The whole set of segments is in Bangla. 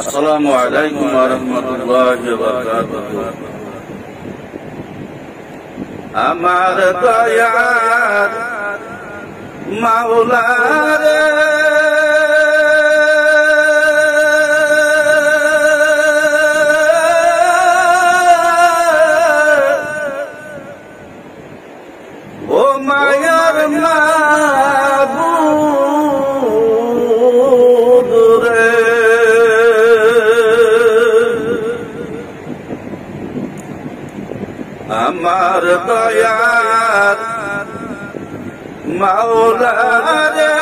السلام علیکم ورحمۃ اللہ وبرکاتہ۔ ہمار کا یار مولا رے، ہمار دیار مولا رے،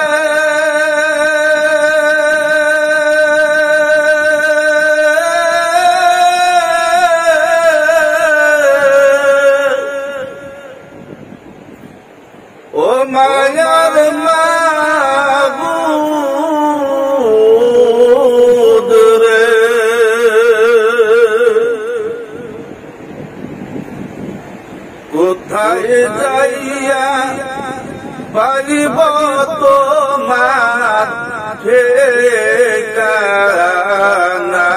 او میار معبود رے، কোথায় যাইয়া পারিব তোমার ঠিকানা,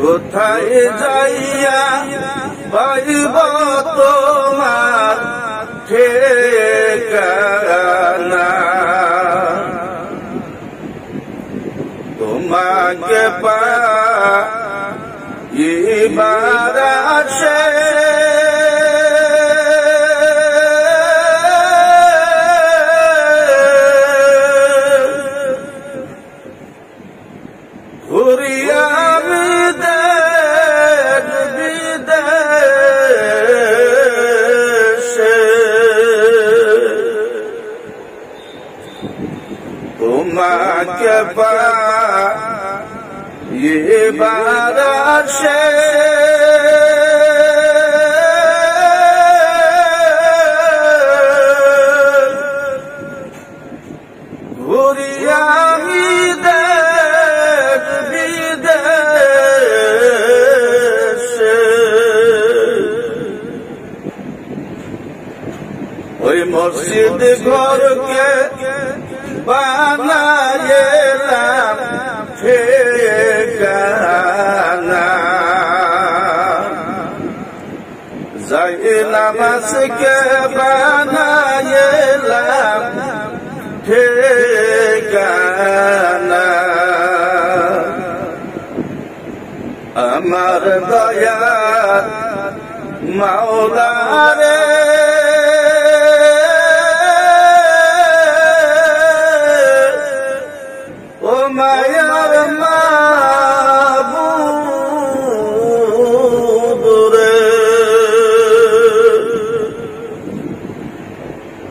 কোথায় যাইয়া পারিব তোমার ঠিকানা। তোমাকে পাইবার আশে کے پاس یہ بارش گوریا می دیکھ بدیش اوئی مسجد گھر کے بنائیلام ٹھکانا، جائے نماز کے بنائیلام ٹھکانا۔ ہمار دیار مولا رے،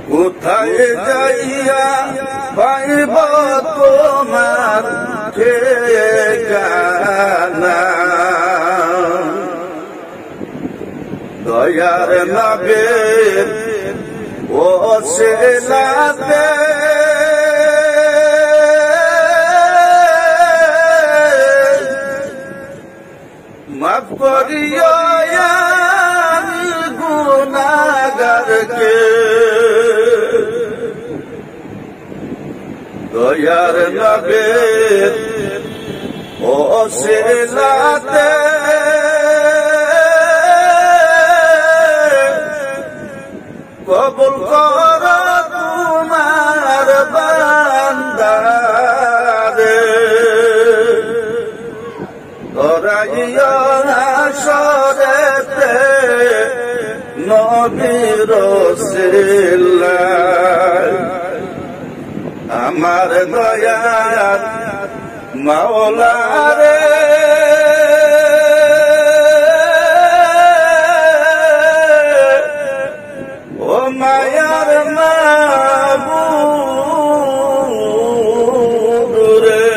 কোথায় যাইয়া পাইব তোমার ঠিকানা। দয়ার নবীর ওসিলাতে মাফ করিও গুনাহগারকে، দয়ার নবীর ওসিলাতে কবুল কর তোমার বান্দারে، ধরাইয়া হাসরেতে নবীর ওসিলায়। ہمار دیار مولا رے، او میار معبود رے،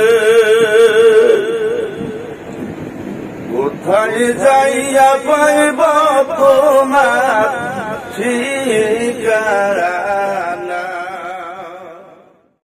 কোথায় যাইয়া পাইব তোমার ঠিকানা۔